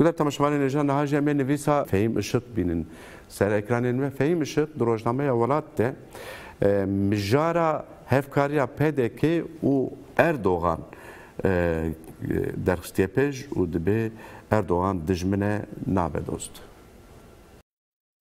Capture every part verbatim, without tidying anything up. گفتم شما نژاد نهاجم نویسا فهم اشت بینن سر اکرانین و فهم اشت دروژنامه ولات ده مجارا هفکاریا پی دی کی و اردوغان درخستی پیش و دبی اردوغان دجمنه نابدوست.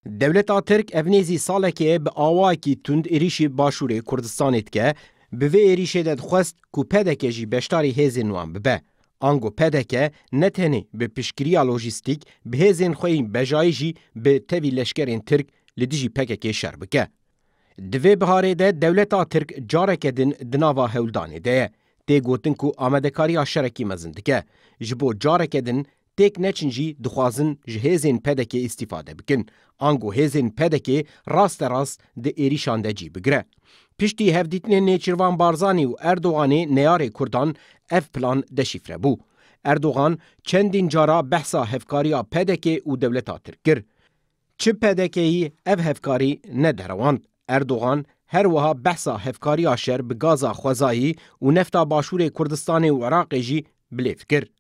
Devleta Türk evnezi saleke bi awaki tund erişi başûrê Kurdistanê dike, bi vê erişê de dixwest ku P D K jî beşdarî hêzên wan bibe. Ango P D K ne tenê bi piştgiriya lojîstîk, bi hêzên xwe yên bejayî jî bi tevî leşkerên Türk li dijî P K K şer bike. Di vê biharê de Dewleta Türk careke din di nava hewldanê de ye. Tê gotin ku amedekariya şerekî mezin dike. Ji bo careke din tek neçin jî dixwazin ji hêzên P D K îstîfade bikin. Ango hêzên P D K rast rast di êrîşan de jî bigire. Piştî hevdîtinê Nêçîrvan Barzani û Erdoğanê neyarê Kurdan ev plan deşifre bû. Erdoğan çendîn cara behsa hevkariya P D K û Dewleta Tirk kir. Çi P D K'yî ev hevkarî ne derewand. Erdoğan her wiha behsa hevkariya şer bi Gaza xwezayî û nefta başûrê Kurdistanê û Iraqê jî bilêv kir.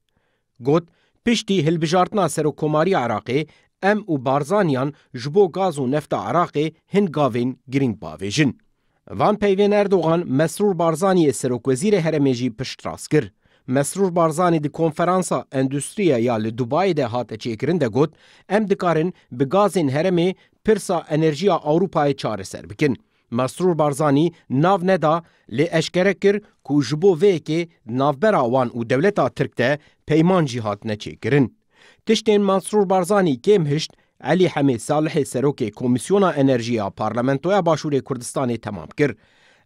Got piştî hilbijartina serokkomariya Iraqê em û Barzanyan ji bo gaz û nefta Iraqê hin gavên girîng bavêjin. Van peyvên Erdoğan Mesrur Barzani'ye serokwezîrê heremê jî piştras kir. Mesrur Barzani di konferansa endûstriya ya li Dubai'de hate çêkirin de got em dikarin bi gazên heremê pirsa enerjiya Ewropayê çareser bikin. Mesrur Barzani nav neda lê eşkere kir ku ji bo vêyekê navbera wan û Dewleta Tirk de peyman jî hatine çêkirin. Tiştên Mesrur Barzani kêm hişt Ali Hamid Salih serokê Komîsyona Enerjiya Parlamentoya Başûrê Kurdistanê temam kir.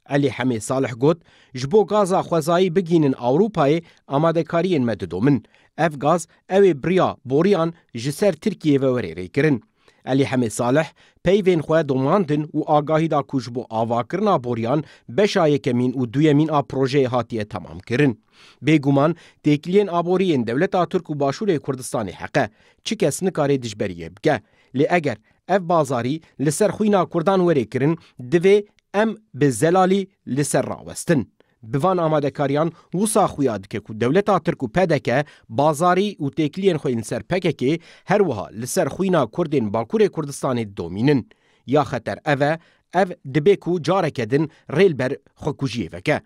Ali Hamid Salih got ji bo gaza xwezayî bigînin Ewropayê amadekariyên me didomin. Ev gaz ew ê biriya boriyan ji ser Tirkiyê ve werê kirin. Ali Hamid Salih peyvên xwe domandin û agahî da ku ji bo avakirina boriyan beşa yekemîn û duyemîn a projeyê hatiye temam kirin. Bêguman têkiliyên aboriyên Dewleta Tirk û Başûrê Kurdistanê heqe. Çi kes nikarê dijberiyê bike. Lê eger ev bazarî li ser xwîna Kurdan werê kirin, divê em bi zelalî li ser rawestin. Bi van amadekariyan wisa xuya dike ku Dewleta Tirk û P D K bazarî û têkiliyên xwe yên ser P K K her wiha li ser xwîna Kurdên Bakurê Kurdistanê domînin. Ya xeter ev e ev dibe ku careke din rêlber xwekujiyê veke.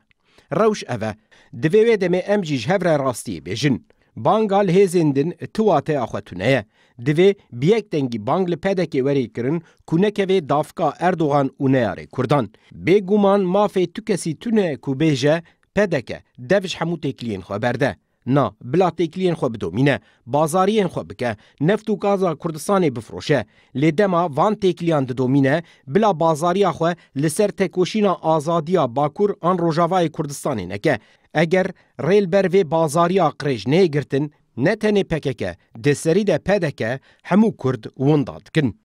Rewş ev e divê wê demê em jî ji hev re rastiyê bêjin. Banga li hêzên din tiwateya xwe tune ye. Divê bi yek dengî bang li P D K werê kirin ku nekeve dafika Erdoğan û neyarê Kurdan. Bêguman mafê tu kesî tune ku bêje P D K dev ji hemû têkiliyên xwe berde. Na, bila têkiliyên xwe bidomîne, bazariyên xwe bike, neft û gaza Kurdistanê bifroşe. Lê dema van têkiliyan didomîne, bila bazariya xwe li ser tekoşîna azadiya Bakur an Rojavayê Kurdistanê neke. Eger rêlber vê bazariya qirêj nêgirtin, ne tenê P K K, di serî de P D K hemû Kurd winda dikin.